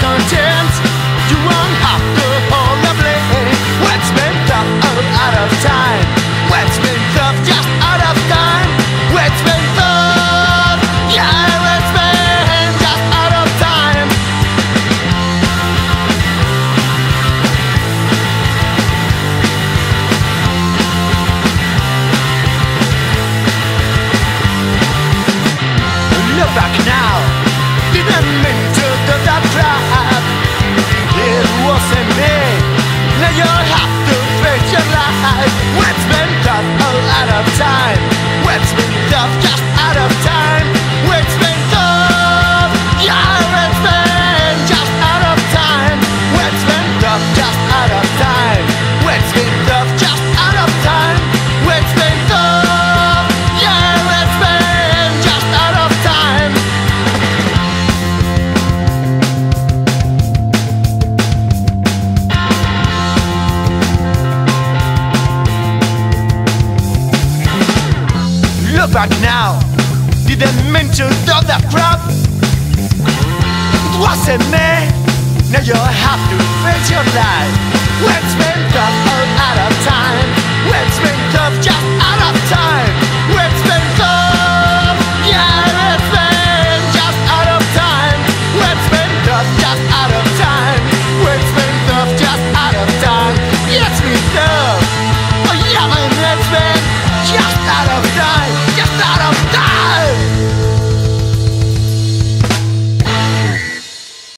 content. You won't have to hold the blade. What's been thought all out of time? What's been thought just out of time? What's been thought? Yeah, what's been just out of time? Look back now. Didn't mean to do that crap. It wasn't me. Now you'll have to face your life. What's been done all out of time? What's been done just out of time? What's been done? Yeah, it's been just out of time. What's been done just out of time? What's been done just out of time? What's been done? Yeah, it's been just out of time. Look back now, didn't mean to do that crap. It wasn't me. Now you'll have to face your life. What's been done all out of time? What's been done just out of time? What's been done? Yeah, it's been just out of time. What's been done just out of time? What's been done just out of time? Yes, we do.